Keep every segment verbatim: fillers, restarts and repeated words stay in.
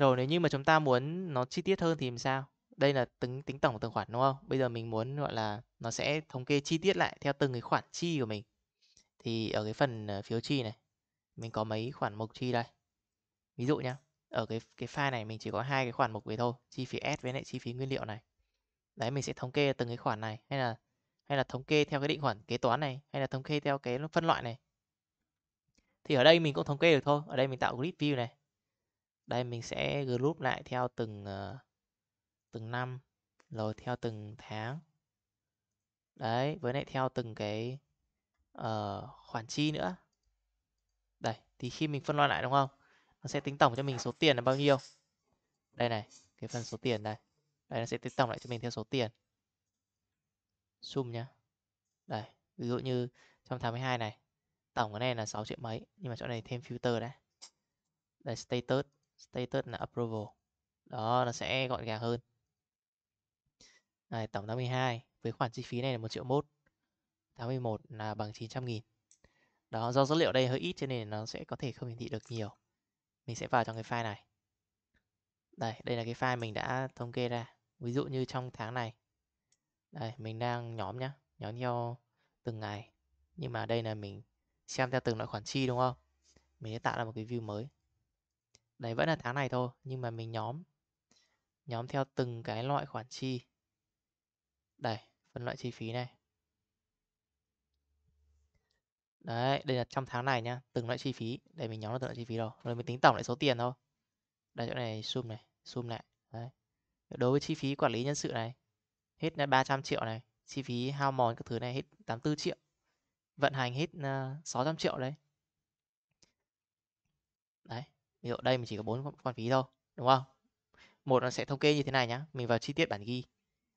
Rồi nếu như mà chúng ta muốn nó chi tiết hơn thì làm sao? Đây là tính tính tổng từng khoản đúng không? Bây giờ mình muốn gọi là nó sẽ thống kê chi tiết lại theo từng cái khoản chi của mình. Thì ở cái phần phiếu chi này, mình có mấy khoản mục chi đây. Ví dụ nhá, ở cái cái file này mình chỉ có hai cái khoản mục về thôi, chi phí ad với lại chi phí nguyên liệu này. Đấy, mình sẽ thống kê từng cái khoản này, hay là hay là thống kê theo cái định khoản kế toán này, hay là thống kê theo cái phân loại này. Thì ở đây mình cũng thống kê được thôi. Ở đây mình tạo grid view này. Đây mình sẽ group lại theo từng từng năm, rồi theo từng tháng. Đấy, với lại theo từng cái uh, khoản chi nữa. Đây, thì khi mình phân loại lại đúng không? Nó sẽ tính tổng cho mình số tiền là bao nhiêu. Đây này, cái phần số tiền đây. Đây nó sẽ tính tổng lại cho mình theo số tiền. Sum nhá. Đây, ví dụ như trong tháng mười hai này, tổng cái này là sáu triệu mấy, nhưng mà chỗ này thêm filter đã. Đây status, status là approval. Đó, nó sẽ gọn gàng hơn. Đây, tổng tháng mười hai với khoản chi phí này là một triệu một. Tháng mười một là bằng chín trăm nghìn. Đó, do số liệu đây hơi ít cho nên nó sẽ có thể không hiển thị được nhiều. Mình sẽ vào trong cái file này. Đây, đây là cái file mình đã thống kê ra. Ví dụ như trong tháng này. Đây, mình đang nhóm nhá, nhóm theo từng ngày. Nhưng mà đây là mình xem theo từng loại khoản chi đúng không? Mình sẽ tạo ra một cái view mới. Đấy, vẫn là tháng này thôi, nhưng mà mình nhóm. Nhóm theo từng cái loại khoản chi. Đây, phân loại chi phí này. Đấy, đây là trong tháng này nhá, từng loại chi phí. Đây mình nhóm là từng loại chi phí rồi. Rồi mình tính tổng lại số tiền thôi. Đây chỗ này sum này, sum lại. Đấy. Đối với chi phí quản lý nhân sự này, hết là ba trăm triệu này, chi phí hao mòn các thứ này hết tám mươi tư triệu. Vận hành hết uh, sáu trăm triệu đấy. Đấy, ví dụ đây mình chỉ có bốn khoản phí thôi, đúng không? Một nó sẽ thống kê như thế này nhá, mình vào chi tiết bản ghi.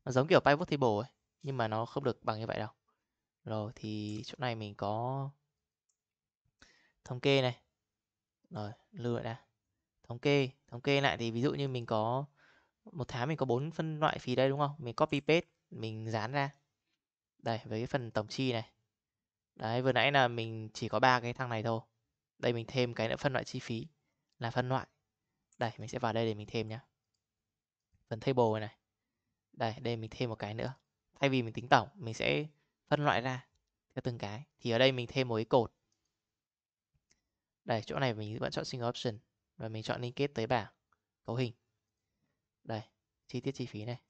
Nó giống kiểu pivot table ấy, nhưng mà nó không được bằng như vậy đâu. Rồi thì chỗ này mình có thống kê này. Rồi, lưu lại đã. Thống kê, thống kê lại thì ví dụ như mình có một tháng mình có bốn phân loại phí đây đúng không? Mình copy paste, mình dán ra. Đây, với cái phần tổng chi này. Đấy, vừa nãy là mình chỉ có ba cái thằng này thôi. Đây mình thêm cái nữa phân loại chi phí là phân loại. Đây, mình sẽ vào đây để mình thêm nhá. Phần table này này. Đây, đây mình thêm một cái nữa. Thay vì mình tính tổng, mình sẽ phân loại ra theo từng cái. Thì ở đây mình thêm một cái cột. Đây, chỗ này mình vẫn chọn single option và mình chọn liên kết tới bảng cấu hình. Đây, chi tiết chi phí này.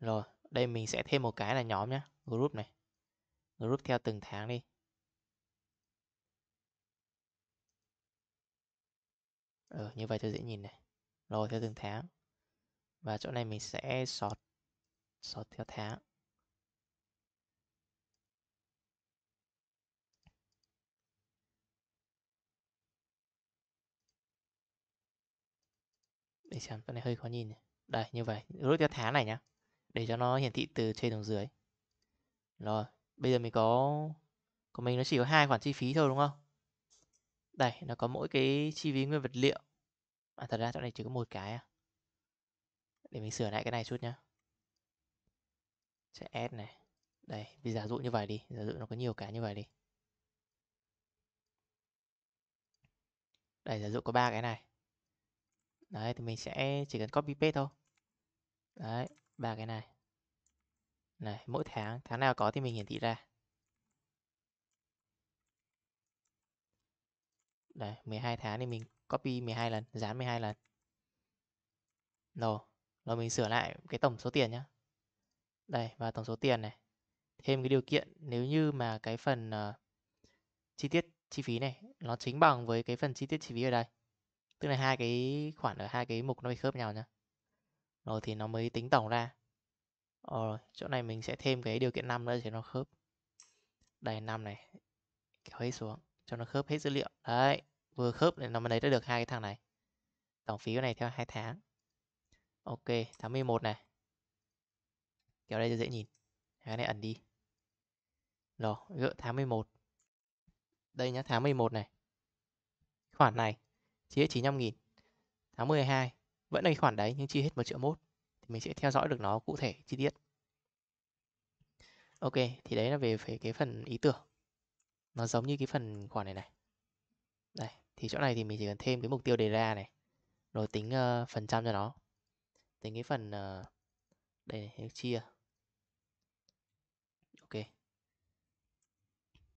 Rồi, đây mình sẽ thêm một cái là nhóm nhá, group này. Group theo từng tháng đi. Ừ, như vậy cho dễ nhìn này. Rồi, theo từng tháng. Và chỗ này mình sẽ sort sort theo tháng. Để xem, chỗ này hơi khó nhìn này. Đây, như vậy, group theo tháng này nhá. Để cho nó hiển thị từ trên xuống dưới. Rồi, bây giờ mình có của mình nó chỉ có hai khoản chi phí thôi đúng không? Đây, nó có mỗi cái chi phí nguyên vật liệu. À, thật ra chỗ này chỉ có một cái à. Để mình sửa lại cái này chút nhá. Sẽ add này. Đây, vì giả dụ như vậy đi, giả dụ nó có nhiều cái như vậy đi. Đây, giả dụ có ba cái này. Đấy, thì mình sẽ chỉ cần copy paste thôi. Đấy, ba cái này. Này, mỗi tháng, tháng nào có thì mình hiển thị ra. Đây, mười hai tháng thì mình copy mười hai lần, dán mười hai lần. Rồi, rồi mình sửa lại cái tổng số tiền nhá. Đây, và tổng số tiền này. Thêm cái điều kiện nếu như mà cái phần uh, chi tiết chi phí này nó chính bằng với cái phần chi tiết chi phí ở đây. Tức là hai cái khoản ở hai cái mục nó phải khớp nhau nhá. Rồi thì nó mới tính tổng ra. Rồi, chỗ này mình sẽ thêm cái điều kiện năm nữa để nó khớp. Đây năm này. Kéo hết xuống cho nó khớp hết dữ liệu. Đấy, vừa khớp nên nó mới lấy được hai cái thằng này. Tổng phí cái này theo hai tháng. Ok, tháng mười một này. Kéo đây cho dễ nhìn. Cái này ẩn đi. Rồi, gỡ tháng mười một. Đây nhá, tháng mười một này. Khoản này chia hết chín trăm nghìn. Tháng mười hai vẫn là cái khoản đấy nhưng chia hết một triệu một. Thì mình sẽ theo dõi được nó cụ thể chi tiết. Ok, thì đấy là về, về cái phần ý tưởng. Nó giống như cái phần khoản này này. Đây, thì chỗ này thì mình chỉ cần thêm cái mục tiêu đề ra này, rồi tính uh, phần trăm cho nó. Tính cái phần uh, đây này, chia